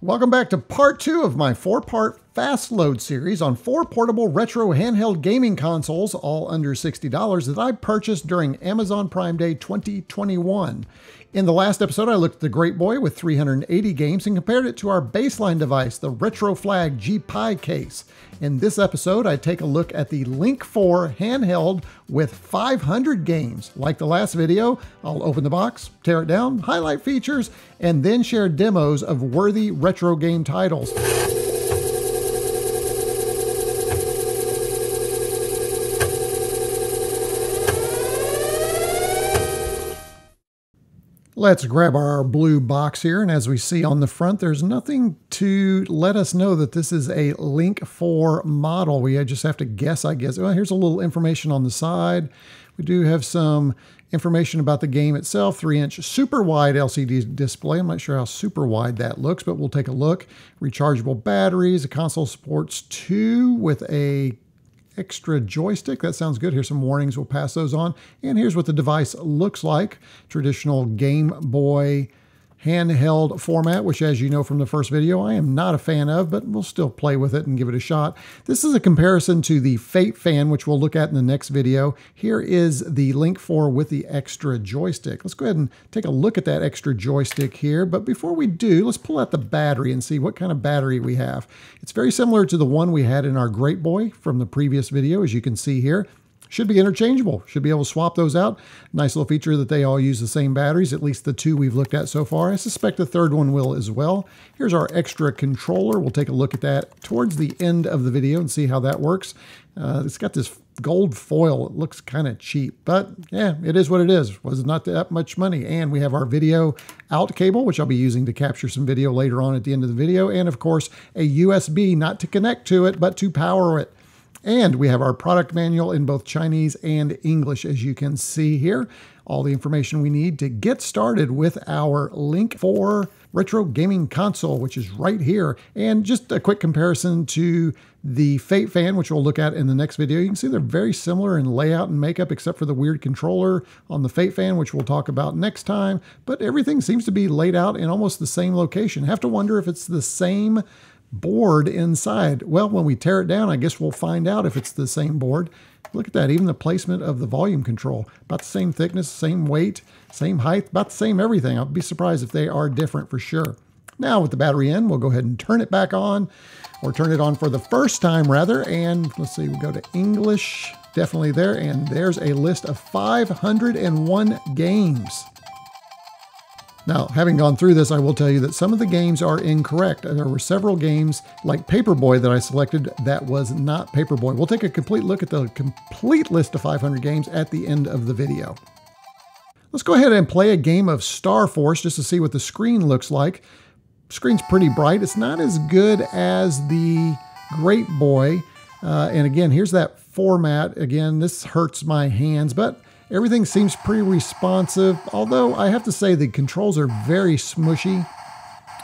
Welcome back to part two of my four-part fast load series on four portable retro handheld gaming consoles, all under $60, that I purchased during Amazon Prime Day 2021. In the last episode, I looked at the Great Boy with 380 games and compared it to our baseline device, the RetroFlag GPi case. In this episode, I take a look at the LiNKFOR handheld with 500 games. Like the last video, I'll open the box, tear it down, highlight features, and then share demos of worthy retro game titles. Let's grab our blue box here, and as we see on the front, there's nothing to let us know that this is a LiNKFOR model. We just have to guess, I guess. Well, here's a little information on the side. We do have some information about the game itself. 3-inch super wide LCD display. I'm not sure how super wide that looks, but we'll take a look. Rechargeable batteries. The console supports 2 with a extra joystick. That sounds good. Here's some warnings. We'll pass those on. And here's what the device looks like. Traditional Game Boy handheld format, which, as you know from the first video, I am not a fan of, but we'll still play with it and give it a shot. This is a comparison to the FateFan, which we'll look at in the next video. Here is the LiNKFOR with the extra joystick. Let's go ahead and take a look at that extra joystick here. But before we do, let's pull out the battery and see what kind of battery we have. It's very similar to the one we had in our Great Boy from the previous video, as you can see here. Should be interchangeable. Should be able to swap those out. Nice little feature that they all use the same batteries, at least the 2 we've looked at so far. I suspect the third one will as well. Here's our extra controller. We'll take a look at that towards the end of the video and see how that works. It's got this gold foil. It looks kind of cheap, but yeah, it is what it is. Was not that much money. And we have our video out cable, which I'll be using to capture some video later on at the end of the video. And of course, a USB, not to connect to it, but to power it. And we have our product manual in both Chinese and English, as you can see here. All the information we need to get started with our LiNKFOR retro gaming console, which is right here. And just a quick comparison to the FateFan, which we'll look at in the next video. You can see they're very similar in layout and makeup, except for the weird controller on the FateFan, which we'll talk about next time. But everything seems to be laid out in almost the same location. I have to wonder if it's the same board inside. Well, when we tear it down, I guess we'll find out if it's the same board. Look at that, even the placement of the volume control. About the same thickness, same weight, same height, about the same everything. I'd be surprised if they are different for sure. Now with the battery in, we'll go ahead and turn it back on, or turn it on for the first time rather. And let's see, we go to English, definitely there. And there's a list of 501 games. Now, having gone through this, I will tell you that some of the games are incorrect. There were several games like Paperboy that I selected that was not Paperboy. We'll take a complete look at the complete list of 500 games at the end of the video. Let's go ahead and play a game of Star Force just to see what the screen looks like. Screen's pretty bright. It's not as good as the Great Boy. And again, here's that format. Again, this hurts my hands, but everything seems pretty responsive, although I have to say the controls are very smushy.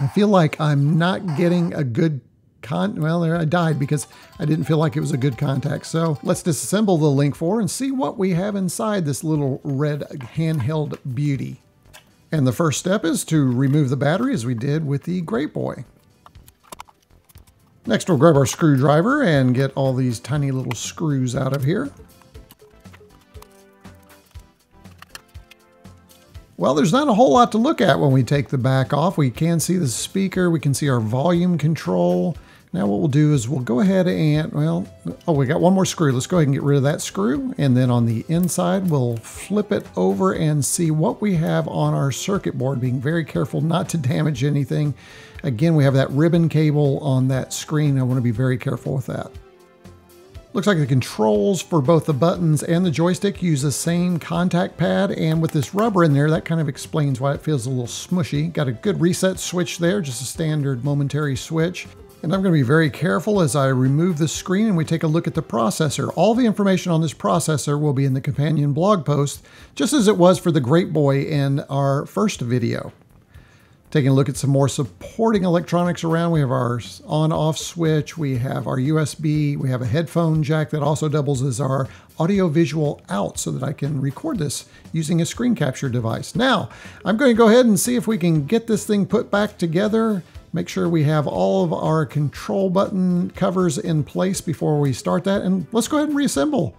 I feel like I'm not getting a good well, there I died because I didn't feel like it was a good contact. So let's disassemble the LiNKFOR and see what we have inside this little red handheld beauty. And the first step is to remove the battery, as we did with the Great Boy. Next, we'll grab our screwdriver and get all these tiny little screws out of here. Well, there's not a whole lot to look at when we take the back off. We can see the speaker. We can see our volume control. Now what we'll do is we'll go ahead and, well, oh, we got one more screw. Let's go ahead and get rid of that screw. And then on the inside, we'll flip it over and see what we have on our circuit board, being very careful not to damage anything. Again, we have that ribbon cable on that screen. I want to be very careful with that. Looks like the controls for both the buttons and the joystick use the same contact pad, and with this rubber in there, that kind of explains why it feels a little smushy. Got a good reset switch there, just a standard momentary switch. And I'm going to be very careful as I remove the screen and we take a look at the processor. All the information on this processor will be in the companion blog post, just as it was for the Great Boy in our first video. Taking a look at some more supporting electronics around. We have our on-off switch, we have our USB, we have a headphone jack that also doubles as our audio-visual out so that I can record this using a screen capture device. Now, I'm going to go ahead and see if we can get this thing put back together Make sure we have all of our control button covers in place before we start that, and let's go ahead and reassemble.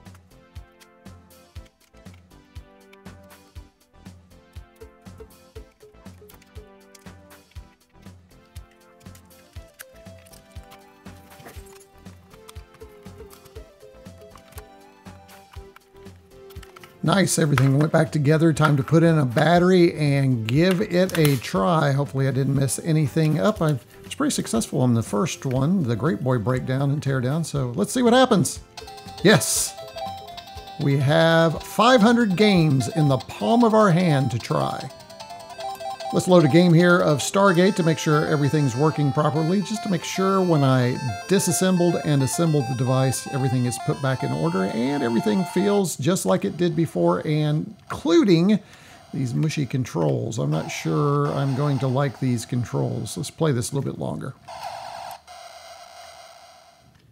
Nice, everything went back together. Time to put in a battery and give it a try. Hopefully I didn't mess anything up. I was pretty successful on the first one, the Great Boy breakdown and teardown, so let's see what happens. Yes, we have 500 games in the palm of our hand to try. Let's load a game here of Stargate to make sure everything's working properly, just to make sure when I disassembled and assembled the device, everything is put back in order and everything feels just like it did before, and including these mushy controls. I'm not sure I'm going to like these controls. Let's play this a little bit longer.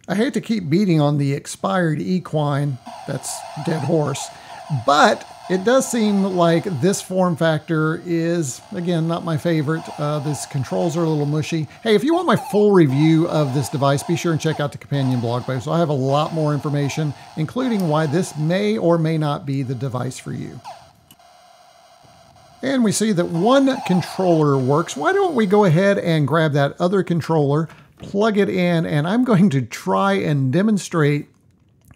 I hate to keep beating on the expired equine, that's dead horse, but it does seem like this form factor is, again, not my favorite. These controls are a little mushy. Hey, if you want my full review of this device, be sure and check out the companion blog post. I have a lot more information, including why this may or may not be the device for you. And we see that one controller works. Why don't we go ahead and grab that other controller, plug it in, and I'm going to try and demonstrate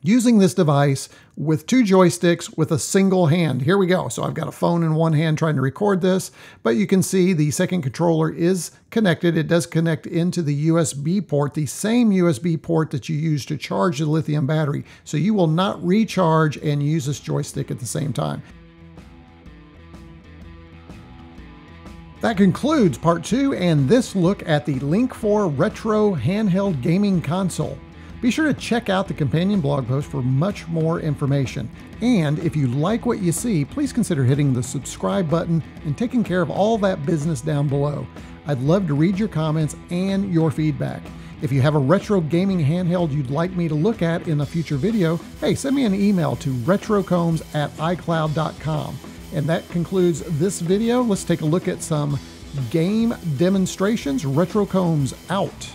using this device with two joysticks with a single hand. Here we go. So I've got a phone in one hand trying to record this, but you can see the second controller is connected. It does connect into the USB port, the same USB port that you use to charge the lithium battery. So you will not recharge and use this joystick at the same time. That concludes part two and this look at the LiNKFOR Retro Handheld Gaming Console. Be sure to check out the companion blog post for much more information. And if you like what you see, please consider hitting the subscribe button and taking care of all that business down below. I'd love to read your comments and your feedback. If you have a retro gaming handheld you'd like me to look at in a future video, hey, send me an email to retrocombs@icloud.com. And that concludes this video. Let's take a look at some game demonstrations. RetroCombs out.